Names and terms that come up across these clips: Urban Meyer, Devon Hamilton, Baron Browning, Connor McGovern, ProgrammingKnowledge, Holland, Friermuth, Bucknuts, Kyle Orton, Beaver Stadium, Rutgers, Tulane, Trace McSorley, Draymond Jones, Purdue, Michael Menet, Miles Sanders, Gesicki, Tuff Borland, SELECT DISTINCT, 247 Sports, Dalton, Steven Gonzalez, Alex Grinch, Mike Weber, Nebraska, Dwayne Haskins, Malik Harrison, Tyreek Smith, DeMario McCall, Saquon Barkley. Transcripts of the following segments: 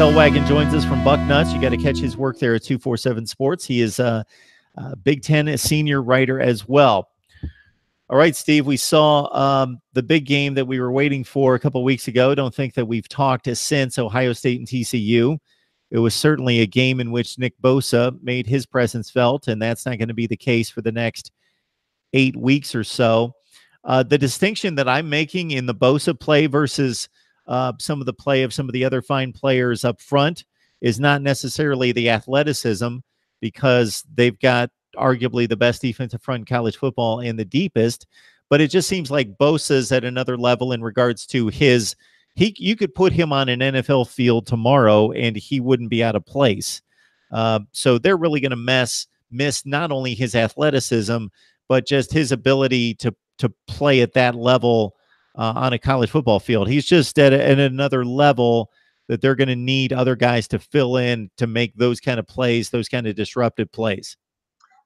Helwagen joins us from Bucknuts. You got to catch his work there at 247 Sports. He is a Big Ten a senior writer as well. All right, Steve, we saw the big game that we were waiting for a couple weeks ago. Don't think that we've talked since, Ohio State and TCU. It was certainly a game in which Nick Bosa made his presence felt, and that's not going to be the case for the next 8 weeks or so. The distinction that I'm making in the Bosa play versus some of the play of some of the other fine players up front is not necessarily the athleticism, because they've got arguably the best defensive front in college football and the deepest, but it just seems like Bosa's at another level in regards to his you could put him on an NFL field tomorrow and he wouldn't be out of place. So they're really going to miss not only his athleticism, but just his ability to play at that level on a college football field. He's just at another level that they're going to need other guys to fill in to make those kind of plays, those kind of disruptive plays.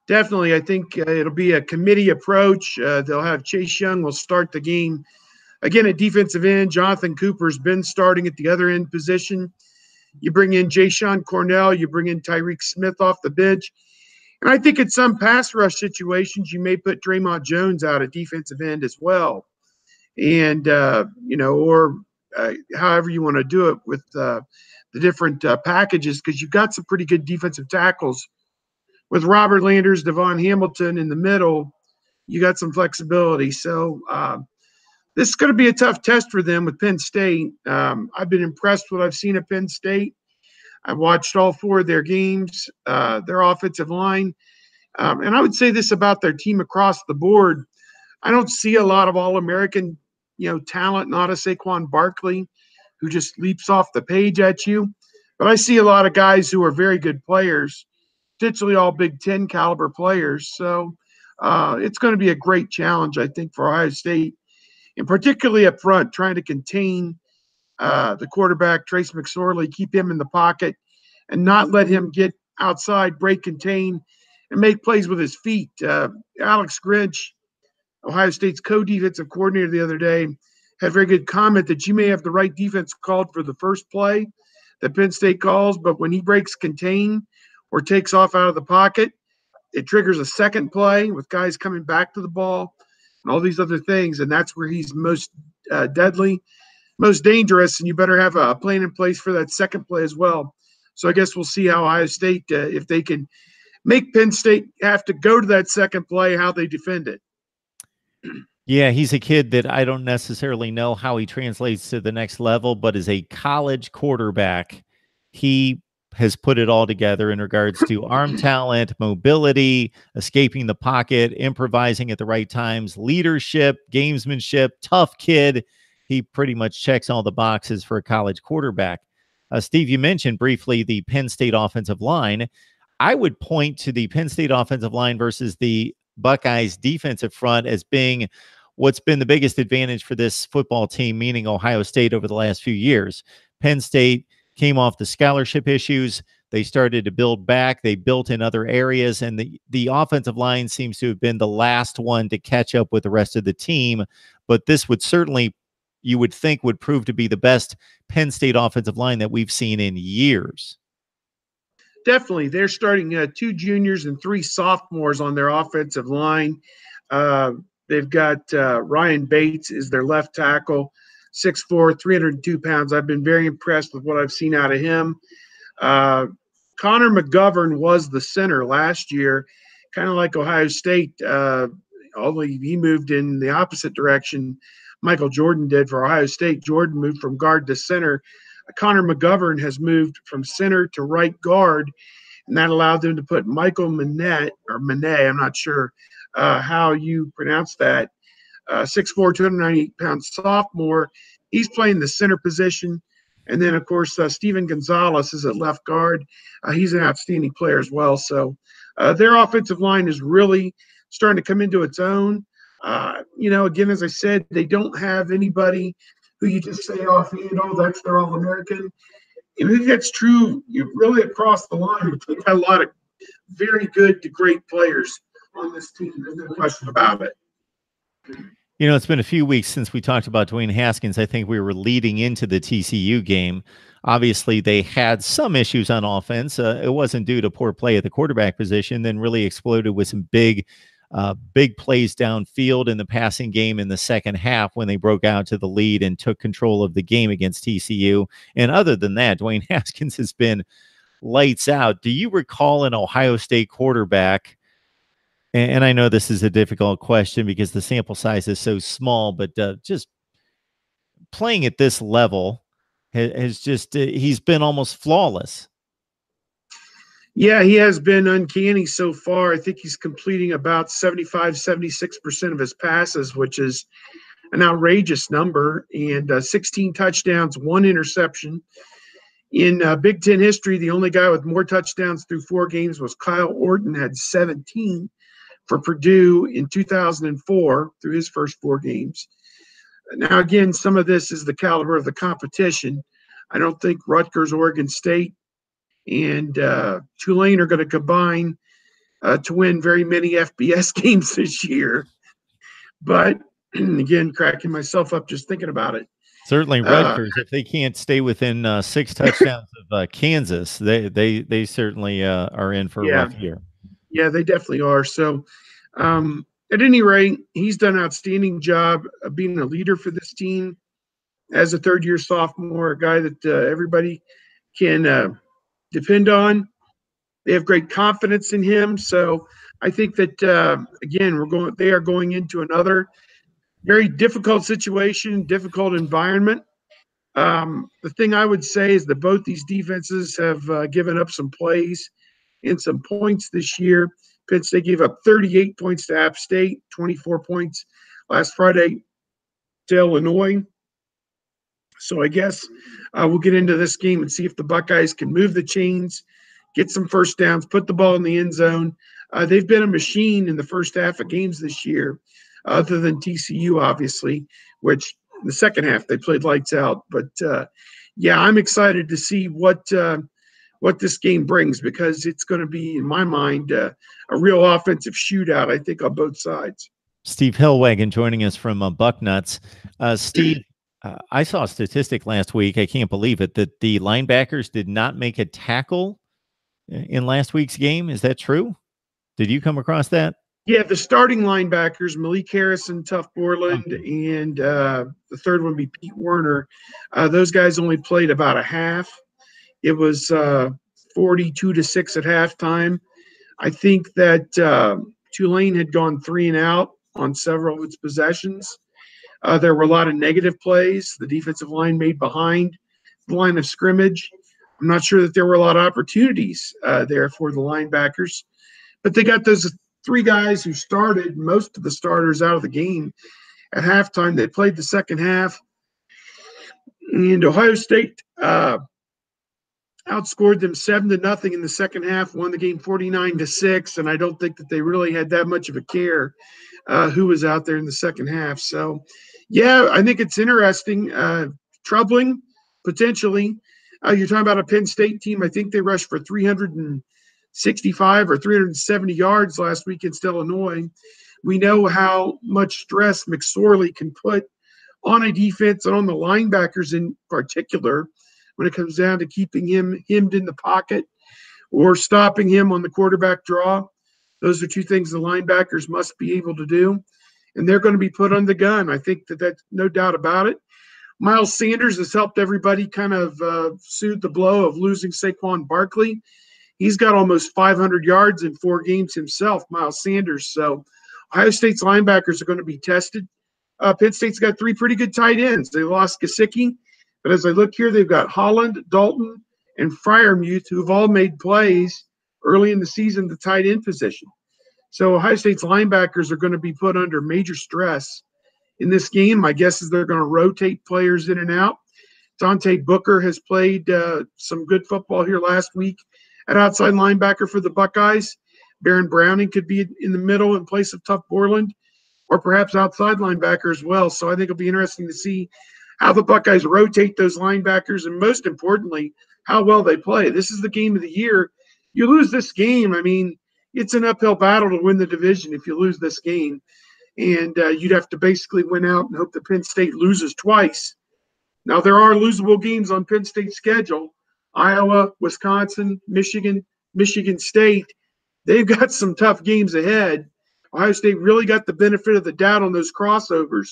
Definitely. I think it'll be a committee approach. They'll have Chase Young will start the game. Again, at defensive end, Jonathan Cooper's been starting at the other end position. You bring in Jayshon Cornell. You bring in Tyreek Smith off the bench. And I think in some pass rush situations, you may put Draymond Jones out at defensive end as well. And, however you want to do it with the different packages, because you've got some pretty good defensive tackles. With Robert Landers, Devon Hamilton in the middle, you got some flexibility. So, this is going to be a tough test for them with Penn State. I've been impressed with what I've seen at Penn State. I've watched all four of their games, their offensive line. And I would say this about their team across the board. I don't see a lot of All-American, talent, not a Saquon Barkley who just leaps off the page at you. But I see a lot of guys who are very good players, potentially all Big Ten caliber players. So it's going to be a great challenge, I think, for Ohio State. And particularly up front, trying to contain the quarterback, Trace McSorley, keep him in the pocket and not let him get outside, break, contain, and make plays with his feet. Alex Grinch, Ohio State's co-defensive coordinator the other day, had a very good comment that you may have the right defense called for the first play that Penn State calls, but when he breaks contain or takes off out of the pocket, it triggers a second play with guys coming back to the ball. And all these other things, and that's where he's most deadly, most dangerous, and you better have a plan in place for that second play as well. So I guess we'll see how Ohio State, if they can make Penn State have to go to that second play, how they defend it. Yeah, he's a kid that I don't necessarily know how he translates to the next level, but as a college quarterback, he has put it all together in regards to arm talent, mobility, escaping the pocket, improvising at the right times, leadership, gamesmanship, tough kid. He pretty much checks all the boxes for a college quarterback. Steve, you mentioned briefly the Penn State offensive line. I would point to the Penn State offensive line versus the Buckeyes defensive front as being what's been the biggest advantage for this football team, meaning Ohio State over the last few years. Penn State came off the scholarship issues. They started to build back. They built in other areas, and the offensive line seems to have been the last one to catch up with the rest of the team. But this would certainly, you would think, would prove to be the best Penn State offensive line that we've seen in years. Definitely. They're starting 2 juniors and 3 sophomores on their offensive line. They've got Ryan Bates is their left tackle. 6'4", 302 pounds. I've been very impressed with what I've seen out of him. Connor McGovern was the center last year, kind of like Ohio State, only he moved in the opposite direction. Michael Jordan did for Ohio State. Jordan moved from guard to center. Connor McGovern has moved from center to right guard, and that allowed them to put Michael Menet, or Menet, I'm not sure how you pronounce that, 6'4", 298-pound sophomore. He's playing the center position. And then, of course, Steven Gonzalez is at left guard. He's an outstanding player as well. So their offensive line is really starting to come into its own. Again, as I said, they don't have anybody who you just say offhand, oh, that's their All-American. And I think that's true really across the line. They've got a lot of very good to great players on this team. There's no question about it. You know, it's been a few weeks since we talked about Dwayne Haskins. I think we were leading into the TCU game. Obviously, they had some issues on offense. It wasn't due to poor play at the quarterback position, then really exploded with some big plays downfield in the passing game in the second half when they broke out to the lead and took control of the game against TCU. And other than that, Dwayne Haskins has been lights out. Do you recall an Ohio State quarterback? And I know this is a difficult question because the sample size is so small, but just playing at this level has just, he's been almost flawless. Yeah, he has been uncanny so far. I think he's completing about 75-76% of his passes, which is an outrageous number, and 16 touchdowns, 1 interception. In Big Ten history, the only guy with more touchdowns through 4 games was Kyle Orton, had 17. For Purdue in 2004 through his first 4 games. Now, again, some of this is the caliber of the competition. I don't think Rutgers, Oregon State, and Tulane are going to combine to win very many FBS games this year. But, again, cracking myself up just thinking about it. Certainly Rutgers, if they can't stay within 6 touchdowns of Kansas, they certainly are in for a rough year. Yeah, they definitely are. So at any rate, he's done an outstanding job of being a leader for this team as a third-year sophomore, a guy that everybody can depend on. They have great confidence in him. So I think that, again, they are going into another very difficult situation, difficult environment. The thing I would say is that both these defenses have given up some plays in some points this year. Penn State gave up 38 points to App State, 24 points last Friday to Illinois. So I guess we'll get into this game and see if the Buckeyes can move the chains, get some first downs, put the ball in the end zone. They've been a machine in the first half of games this year, other than TCU, obviously, which the second half they played lights out. But, yeah, I'm excited to see what this game brings, because it's going to be, in my mind, a real offensive shootout, I think, on both sides. Steve Helwagen joining us from Bucknuts. Steve, I saw a statistic last week, I can't believe it, that the linebackers did not make a tackle in last week's game. Is that true? Did you come across that? Yeah, the starting linebackers, Malik Harrison, Tuff Borland, and the third one would be Pete Werner. Those guys only played about a half. It was 42-6 at halftime. I think that Tulane had gone 3 and out on several of its possessions. There were a lot of negative plays. The defensive line made behind the line of scrimmage. I'm not sure that there were a lot of opportunities there for the linebackers. But they got those 3 guys who started, most of the starters, out of the game at halftime. They played the second half. And Ohio State outscored them 7-0 in the second half, won the game 49-6, and I don't think that they really had that much of a care who was out there in the second half. So, yeah, I think it's interesting, troubling, potentially. You're talking about a Penn State team. I think they rushed for 365 or 370 yards last week against Illinois. We know how much stress McSorley can put on a defense and on the linebackers in particular, when it comes down to keeping him hemmed in the pocket or stopping him on the quarterback draw. Those are 2 things the linebackers must be able to do, and they're going to be put on the gun. I think that that's no doubt about it. Miles Sanders has helped everybody kind of soothe the blow of losing Saquon Barkley. He's got almost 500 yards in 4 games himself, Miles Sanders. So Ohio State's linebackers are going to be tested. Penn State's got 3 pretty good tight ends. They lost Gesicki. But as I look here, they've got Holland, Dalton, and Friermuth, who've all made plays early in the season, the tight end position. So Ohio State's linebackers are going to be put under major stress in this game. My guess is they're going to rotate players in and out. Dante Booker has played some good football here last week at outside linebacker for the Buckeyes. Baron Browning could be in the middle in place of Tuff Borland, or perhaps outside linebacker as well. So I think it'll be interesting to see how the Buckeyes rotate those linebackers, and most importantly, how well they play. This is the game of the year. You lose this game, I mean, it's an uphill battle to win the division if you lose this game. and you'd have to basically win out and hope that Penn State loses twice. Now, there are losable games on Penn State's schedule. Iowa, Wisconsin, Michigan, Michigan State, they've got some tough games ahead. Ohio State really got the benefit of the doubt on those crossovers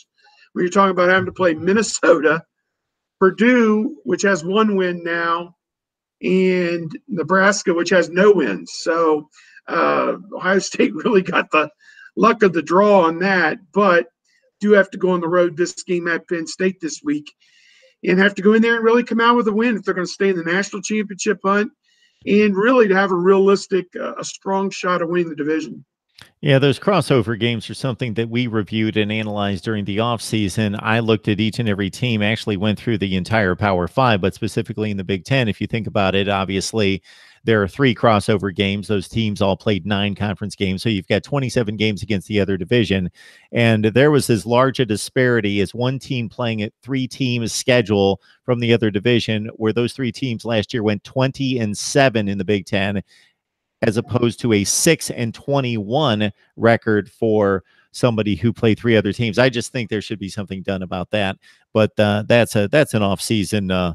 when you're talking about having to play Minnesota, Purdue, which has one win now, and Nebraska, which has no wins. So Ohio State really got the luck of the draw on that, but do have to go on the road this game at Penn State this week and have to go in there and really come out with a win if they're going to stay in the national championship hunt and really to have a realistic, a strong shot of winning the division. Yeah, those crossover games are something that we reviewed and analyzed during the offseason. I looked at each and every team, actually went through the entire Power Five, but specifically in the Big Ten, if you think about it, obviously there are three crossover games. Those teams all played 9 conference games, so you've got 27 games against the other division. And there was as large a disparity as one team playing at 3 teams schedule from the other division, where those 3 teams last year went 20-7 in the Big Ten, as opposed to a 6-21 record for somebody who played 3 other teams. I just think there should be something done about that. But that's an off-season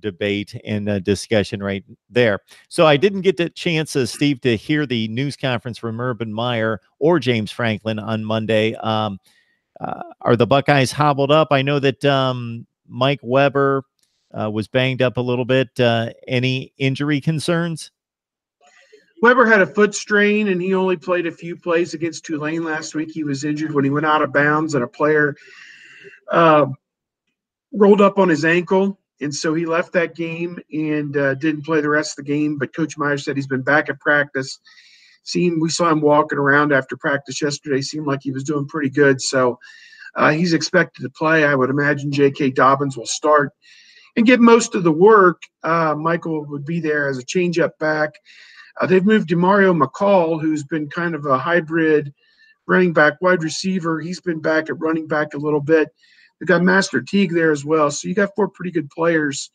debate and discussion right there. So I didn't get the chance, Steve, to hear the news conference from Urban Meyer or James Franklin on Monday. Are the Buckeyes hobbled up? I know that Mike Weber was banged up a little bit. Any injury concerns? Weber had a foot strain, and he only played a few plays against Tulane last week. He was injured when he went out of bounds, and a player rolled up on his ankle, and so he left that game and didn't play the rest of the game. But Coach Meyer said he's been back at practice. We saw him walking around after practice yesterday. Seemed like he was doing pretty good. So he's expected to play. I would imagine J.K. Dobbins will start and get most of the work. Michael would be there as a change-up back. They've moved DeMario McCall, who's been kind of a hybrid running back, wide receiver. He's been back at running back a little bit. They've got Master Teague there as well. So you got 4 pretty good players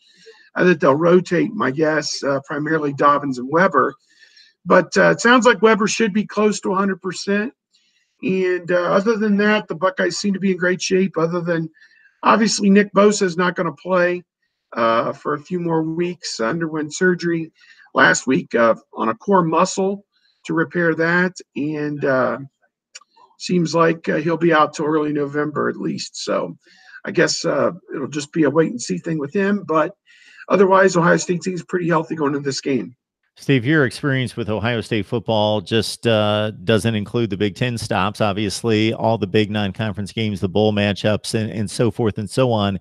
that they'll rotate, my guess, primarily Dobbins and Weber. But it sounds like Weber should be close to 100%. And other than that, the Buckeyes seem to be in great shape, other than obviously Nick Bosa is not going to play for a few more weeks, underwent surgery last week on a core muscle to repair that, and seems like he'll be out till early November at least. So I guess it'll just be a wait-and-see thing with him. But otherwise, Ohio State seems pretty healthy going into this game. Steve, your experience with Ohio State football just doesn't include the Big Ten stops, obviously, all the big non-conference games, the bowl matchups, and so forth and so on.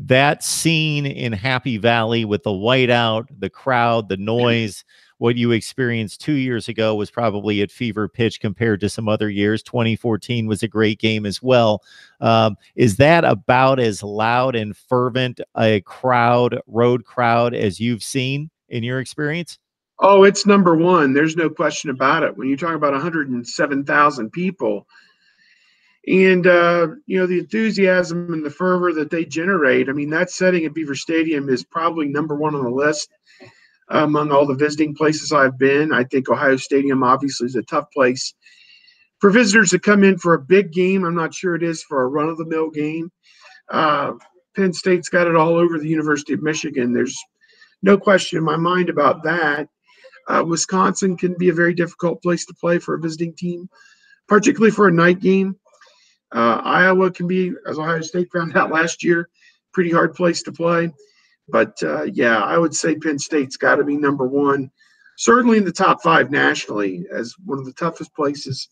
That scene in Happy Valley with the whiteout, the crowd, the noise, what you experienced 2 years ago was probably at fever pitch compared to some other years. 2014 was a great game as well. Is that about as loud and fervent a crowd, road crowd, as you've seen in your experience? Oh, it's number one. There's no question about it. When you're talking about 107,000 people, and, you know, the enthusiasm and the fervor that they generate, I mean, that setting at Beaver Stadium is probably number one on the list among all the visiting places I've been. I think Ohio Stadium obviously is a tough place for visitors to come in for a big game. I'm not sure it is for a run-of-the-mill game. Penn State's got it all over the University of Michigan. There's no question in my mind about that. Wisconsin can be a very difficult place to play for a visiting team, particularly for a night game. Iowa can be, as Ohio State found out last year, pretty hard place to play. But, yeah, I would say Penn State's got to be number one, certainly in the top 5 nationally, as one of the toughest places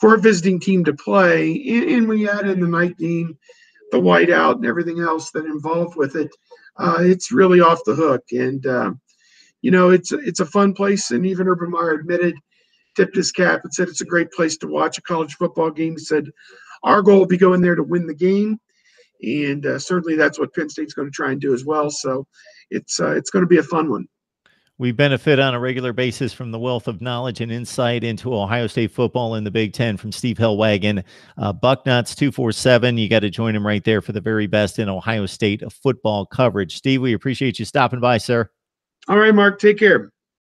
for a visiting team to play. And when you add in the night game, the whiteout, and everything else that involved with it, it's really off the hook. And, you know, it's a fun place, and even Urban Meyer admitted, tipped his cap and said it's a great place to watch a college football game. He said, our goal will be going there to win the game, and certainly that's what Penn State's going to try and do as well. So it's going to be a fun one. We benefit on a regular basis from the wealth of knowledge and insight into Ohio State football in the Big Ten from Steve Helwagen. Bucknuts 247, you got to join him right there for the very best in Ohio State football coverage. Steve, we appreciate you stopping by, sir. All right, Mark, take care.